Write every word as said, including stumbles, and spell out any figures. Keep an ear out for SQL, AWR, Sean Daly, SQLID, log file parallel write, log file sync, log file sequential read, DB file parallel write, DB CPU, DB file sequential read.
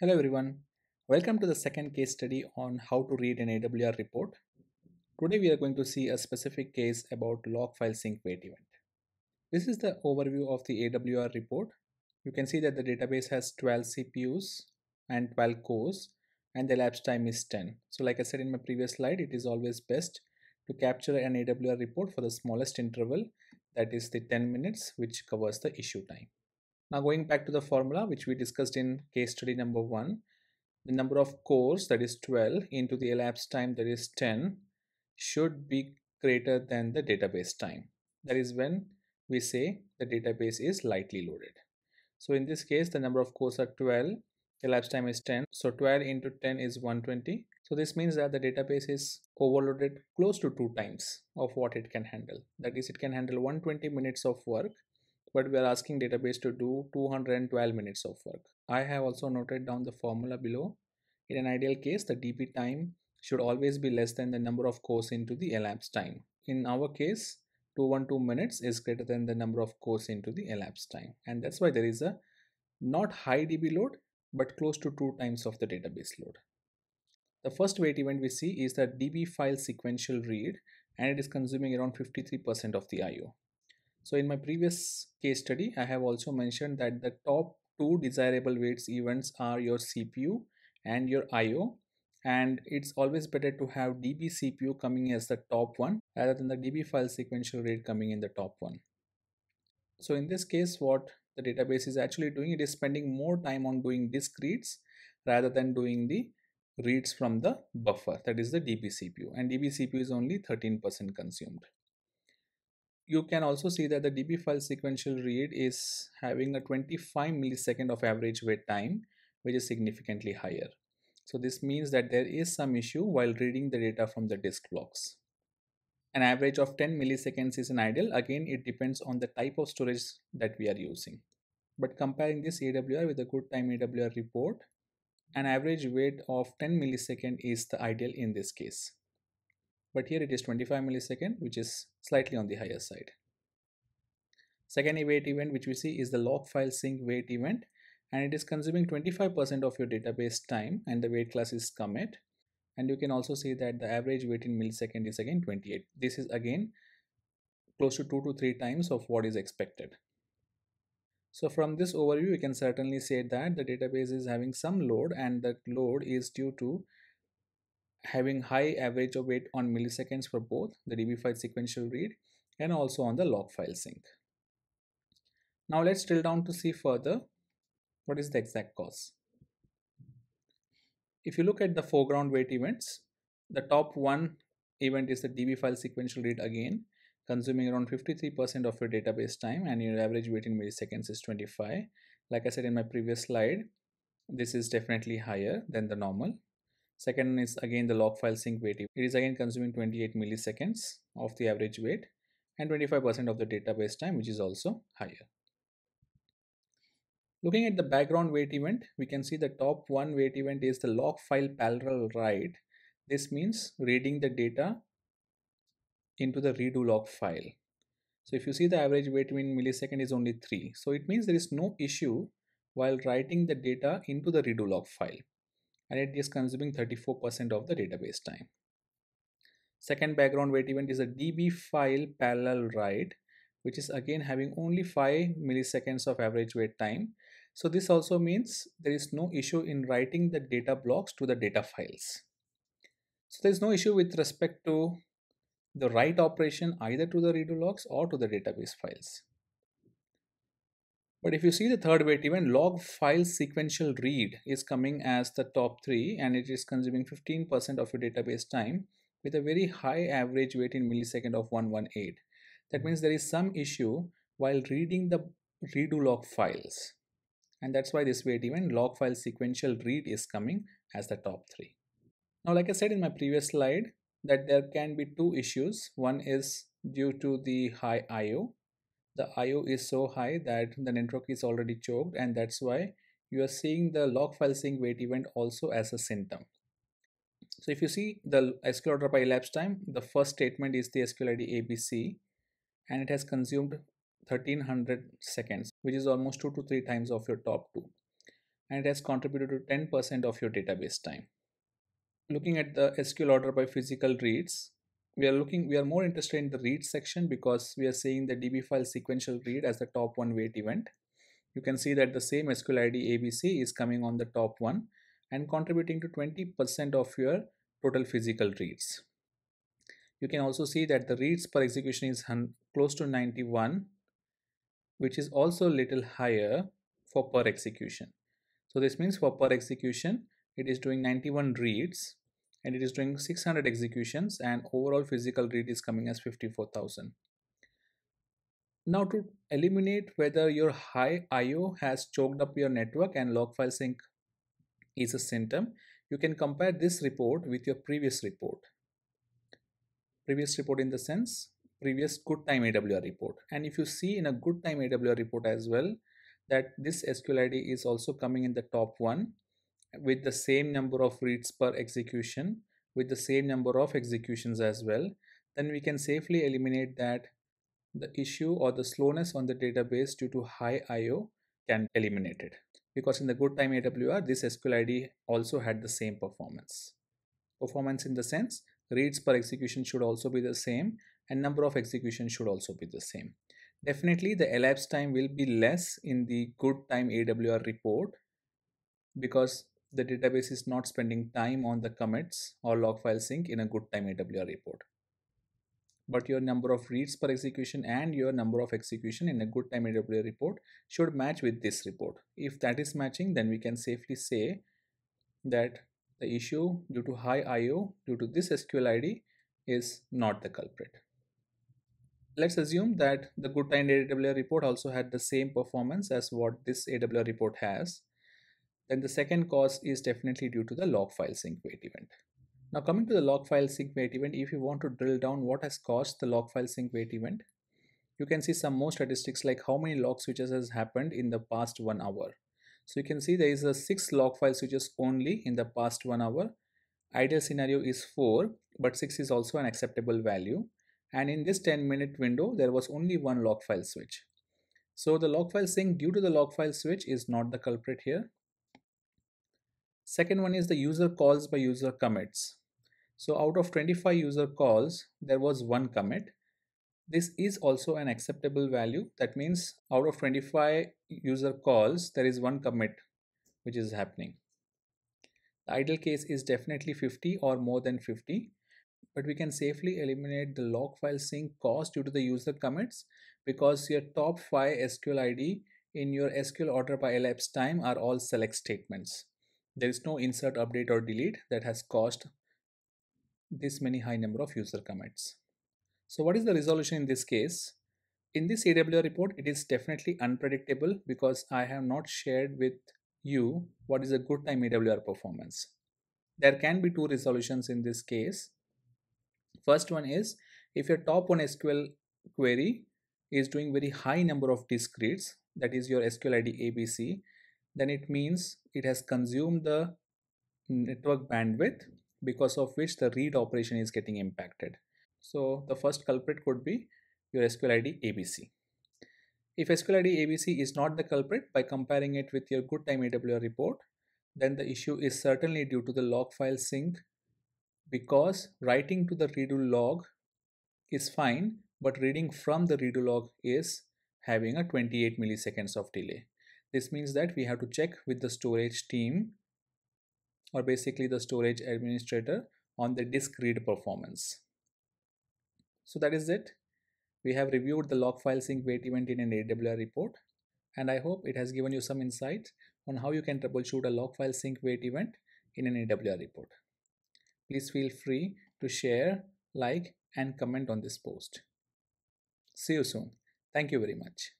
Hello everyone, welcome to the second case study on how to read an A W R report. Today we are going to see a specific case about log file sync wait event. This is the overview of the A W R report. You can see that the database has twelve C P Us and twelve cores and the elapsed time is ten. So like I said in my previous slide, it is always best to capture an A W R report for the smallest interval, that is the ten minutes, which covers the issue time. Now going back to the formula which we discussed in case study number one, the number of cores, that is twelve, into the elapsed time, that is ten, should be greater than the database time. That is when we say the database is lightly loaded. So in this case the number of cores are twelve, elapsed time is ten, so twelve into ten is one hundred twenty. So this means that the database is overloaded close to two times of what it can handle. That is, it can handle one hundred twenty minutes of work, but we are asking database to do two hundred twelve minutes of work. I have also noted down the formula below. In an ideal case, the D B time should always be less than the number of cores into the elapsed time. In our case, two hundred twelve minutes is greater than the number of cores into the elapsed time. And that's why there is a not high D B load, but close to two times of the database load. The first wait event we see is the D B file sequential read, and it is consuming around fifty-three percent of the I O. So in my previous case study, I have also mentioned that the top two desirable waits events are your C P U and your I O, and it's always better to have D B C P U coming as the top one rather than the D B file sequential read coming in the top one. So in this case, what the database is actually doing, it is spending more time on doing disk reads rather than doing the reads from the buffer, that is the D B C P U, and D B C P U is only thirteen percent consumed. You can also see that the D B file sequential read is having a twenty-five millisecond of average wait time, which is significantly higher. So this means that there is some issue while reading the data from the disk blocks. An average of ten milliseconds is an ideal. Again, it depends on the type of storage that we are using. But comparing this A W R with a Good Time A W R report, an average wait of ten millisecond is the ideal in this case. But here it is twenty-five millisecond, which is slightly on the higher side. Second wait event which we see is the log file sync wait event, and it is consuming twenty-five percent of your database time, and the wait class is commit. And you can also see that the average wait in millisecond is again twenty-eight. This is again close to two to three times of what is expected. So from this overview, we can certainly say that the database is having some load, and that load is due to having high average of wait on milliseconds for both the D B file sequential read and also on the log file sync. Now let's drill down to see further what is the exact cause. If you look at the foreground wait events, the top one event is the D B file sequential read, again consuming around fifty-three percent of your database time, and your average wait in milliseconds is twenty-five. Like I said in my previous slide, this is definitely higher than the normal. Second is again the log file sync wait. It is again consuming twenty-eight milliseconds of the average wait and twenty-five percent of the database time, which is also higher. Looking at the background wait event, we can see the top one wait event is the log file parallel write. This means reading the data into the redo log file. So if you see, the average wait in millisecond is only three. So it means there is no issue while writing the data into the redo log file, and it is consuming thirty-four percent of the database time. Second background wait event is a D B file parallel write, which is again having only five milliseconds of average wait time. So this also means there is no issue in writing the data blocks to the data files. So there is no issue with respect to the write operation either to the redo logs or to the database files. But if you see the third wait event, log file sequential read is coming as the top three, and it is consuming fifteen percent of your database time with a very high average wait in millisecond of one hundred eighteen. That means there is some issue while reading the redo log files, and that's why this wait event log file sequential read is coming as the top three. Now like I said in my previous slide, that there can be two issues. One is due to the high I O. The I O is so high that the network is already choked, and that's why you are seeing the log file sync wait event also as a symptom. So if you see the S Q L order by elapsed time, the first statement is the S Q L I D A B C, and it has consumed thirteen hundred seconds, which is almost two to three times of your top two. and it has contributed to ten percent of your database time. Looking at the S Q L order by physical reads, we are looking, we are more interested in the read section because we are seeing the D B file sequential read as the top one wait event. You can see that the same S Q L I D A B C is coming on the top one and contributing to twenty percent of your total physical reads. You can also see that the reads per execution is close to ninety-one, which is also a little higher for per execution. So this means for per execution, it is doing ninety-one reads and it is doing six hundred executions, and overall physical read is coming as fifty-four thousand. Now, to eliminate whether your high I O has choked up your network and log file sync is a symptom, you can compare this report with your previous report. Previous report in the sense, previous good time A W R report. And if you see in a good time A W R report as well, that this S Q L I D is also coming in the top one with the same number of reads per execution, with the same number of executions as well, then we can safely eliminate that the issue or the slowness on the database due to high I O can be eliminated. Because in the good time A W R, this S Q L I D also had the same performance. Performance in the sense, reads per execution should also be the same and number of executions should also be the same. Definitely the elapsed time will be less in the good time A W R report because the database is not spending time on the commits or log file sync in a good time A W R report. But your number of reads per execution and your number of execution in a good time A W R report should match with this report. If that is matching, then we can safely say that the issue due to high I O due to this S Q L I D is not the culprit. Let's assume that the good time A W R report also had the same performance as what this A W R report has. Then the second cause is definitely due to the log file sync wait event. Now coming to the log file sync wait event, if you want to drill down what has caused the log file sync wait event, you can see some more statistics like how many log switches has happened in the past one hour. So you can see there is a six log file switches only in the past one hour. Ideal scenario is four, but six is also an acceptable value. And in this ten minute window, there was only one log file switch. So the log file sync due to the log file switch is not the culprit here. Second one is the user calls by user commits. So out of twenty-five user calls, there was one commit. This is also an acceptable value. That means out of twenty-five user calls, there is one commit which is happening. The ideal case is definitely fifty or more than fifty, but we can safely eliminate the log file sync cause due to the user commits because your top five S Q L I D in your S Q L order by elapsed time are all select statements. There is no insert, update or delete that has caused this many high number of user commits. So what is the resolution in this case? In this A W R report, it is definitely unpredictable because I have not shared with you what is a good time A W R performance. There can be two resolutions in this case. First one is if your top one S Q L query is doing very high number of disk reads, that is your S Q L I D A B C, then it means it has consumed the network bandwidth because of which the read operation is getting impacted. So the first culprit could be your S Q L I D A B C. If S Q L I D A B C is not the culprit by comparing it with your good time A W R report, then the issue is certainly due to the log file sync because writing to the redo log is fine, but reading from the redo log is having a twenty-eight milliseconds of delay. This means that we have to check with the storage team or basically the storage administrator on the disk read performance. So that is it. We have reviewed the log file sync wait event in an A W R report, and I hope it has given you some insight on how you can troubleshoot a log file sync wait event in an A W R report. Please feel free to share, like, and comment on this post. See you soon. Thank you very much.